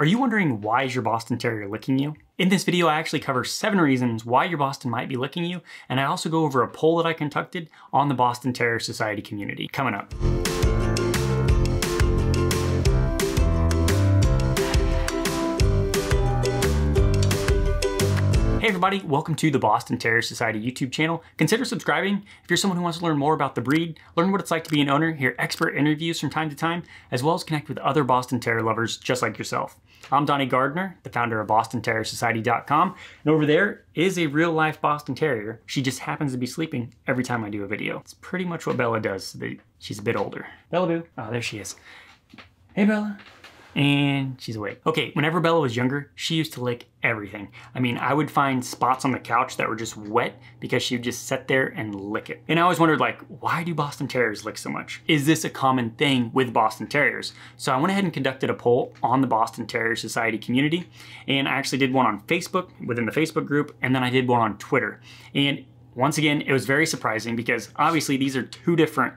Are you wondering why is your Boston Terrier licking you? In this video, I actually cover 7 reasons why your Boston might be licking you, and I also go over a poll that I conducted on the Boston Terrier Society community. Coming up. Hey everybody, welcome to the Boston Terrier Society YouTube channel. Consider subscribing if you're someone who wants to learn more about the breed, learn what it's like to be an owner, hear expert interviews from time to time, as well as connect with other Boston Terrier lovers just like yourself. I'm Donnie Gardner, the founder of BostonTerrierSociety.com, and over there is a real-life Boston Terrier. She just happens to be sleeping every time I do a video. It's pretty much what Bella does. She's a bit older. Bella Boo. Oh, there she is. Hey, Bella. And she's awake. Okay, whenever Bella was younger, she used to lick everything. I mean, I would find spots on the couch that were just wet because she would just sit there and lick it. And I always wondered, like, why do Boston Terriers lick so much? Is this a common thing with Boston Terriers? So I went ahead and conducted a poll on the Boston Terrier Society community. And I actually did one on Facebook, within the Facebook group, and then I did one on Twitter. And once again, it was very surprising because obviously these are 2 different,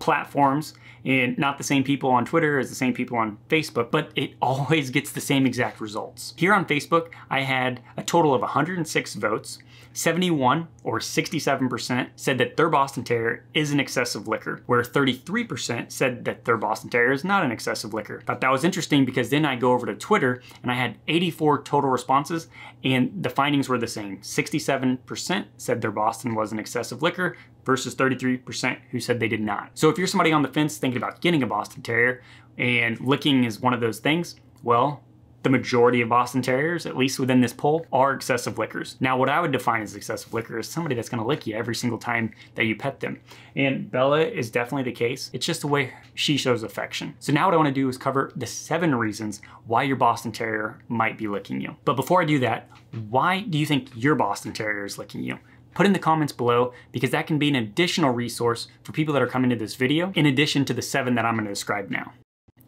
platforms, and not the same people on Twitter as the same people on Facebook, but it always gets the same exact results. Here on Facebook, I had a total of 106 votes. 71 or 67% said that their Boston Terrier is an excessive licker, where 33% said that their Boston Terrier is not an excessive licker. Thought that was interesting because then I go over to Twitter and I had 84 total responses and the findings were the same. 67% said their Boston was an excessive licker versus 33% who said they did not. So if you're somebody on the fence thinking about getting a Boston Terrier and licking is one of those things, well, the majority of Boston Terriers, at least within this poll, are excessive lickers. Now, what I would define as excessive licker is somebody that's gonna lick you every single time that you pet them. And Bella is definitely the case. It's just the way she shows affection. So now what I wanna do is cover the 7 reasons why your Boston Terrier might be licking you. But before I do that, why do you think your Boston Terrier is licking you? Put in the comments below because that can be an additional resource for people that are coming to this video in addition to the 7 that I'm gonna describe now.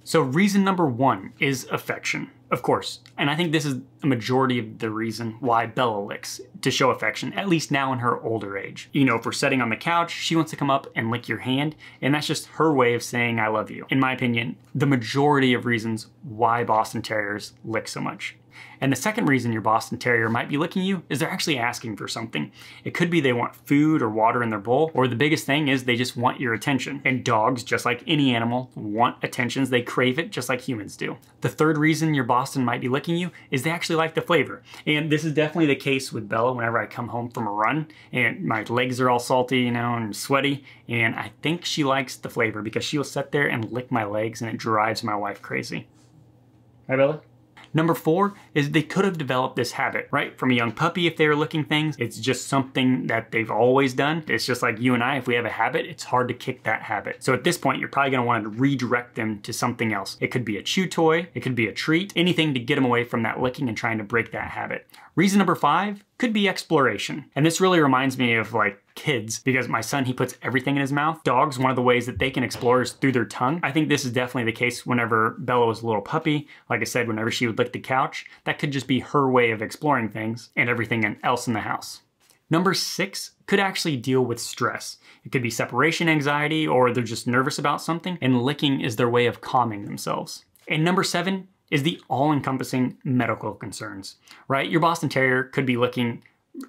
So reason number 1 is affection, of course. And I think this is a majority of the reason why Bella licks, to show affection, at least now in her older age. You know, if we're sitting on the couch, she wants to come up and lick your hand, and that's just her way of saying I love you. In my opinion, the majority of reasons why Boston Terriers lick so much. And the second reason your Boston Terrier might be licking you is they're actually asking for something. It could be they want food or water in their bowl, or the biggest thing is they just want your attention. And dogs, just like any animal, want attention. They crave it just like humans do. The third reason your Boston might be licking you is they actually like the flavor. And this is definitely the case with Bella whenever I come home from a run and my legs are all salty, and sweaty. And I think she likes the flavor because she will sit there and lick my legs and it drives my wife crazy. Hi, Bella. Number 4 is they could have developed this habit, right? From a young puppy, if they were licking things, it's just something that they've always done. It's just like you and I, if we have a habit, it's hard to kick that habit. So at this point, you're probably gonna wanna redirect them to something else. It could be a chew toy, it could be a treat, anything to get them away from that licking and trying to break that habit. Reason number 5 could be exploration. And this really reminds me of like kids, because my son, he puts everything in his mouth. Dogs, one of the ways that they can explore is through their tongue. I think this is definitely the case whenever Bella was a little puppy. Like I said, whenever she would lick the couch, that could just be her way of exploring things and everything else in the house. Number 6 could actually deal with stress. It could be separation anxiety, or they're just nervous about something, and licking is their way of calming themselves. And number 7 is the all-encompassing medical concerns, right? Your Boston Terrier could be licking,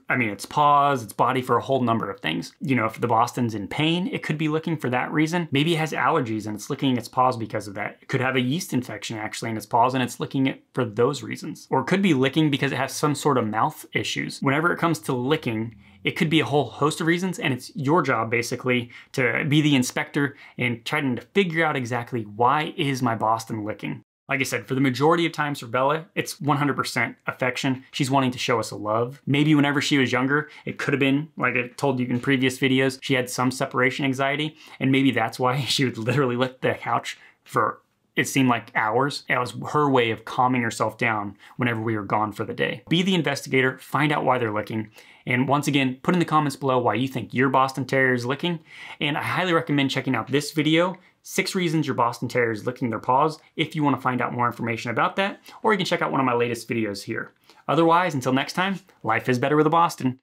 I mean, its paws, its body, for a whole number of things. You know, if the Boston's in pain, it could be licking for that reason. Maybe it has allergies and it's licking its paws because of that. It could have a yeast infection actually in its paws and it's licking it for those reasons. Or it could be licking because it has some sort of mouth issues. Whenever it comes to licking, it could be a whole host of reasons, and it's your job basically to be the inspector and trying to figure out exactly why is my Boston licking. Like I said, for the majority of times for Bella, it's 100% affection. She's wanting to show us a love. Maybe whenever she was younger, it could have been, like I told you in previous videos, she had some separation anxiety, and maybe that's why she would literally lick the couch for, it seemed like, hours. That was her way of calming herself down whenever we were gone for the day. Be the investigator, find out why they're licking. And once again, put in the comments below why you think your Boston Terrier is licking. And I highly recommend checking out this video, 6 reasons your Boston Terrier is licking their paws, if you want to find out more information about that, or you can check out one of my latest videos here. Otherwise, until next time, life is better with a Boston.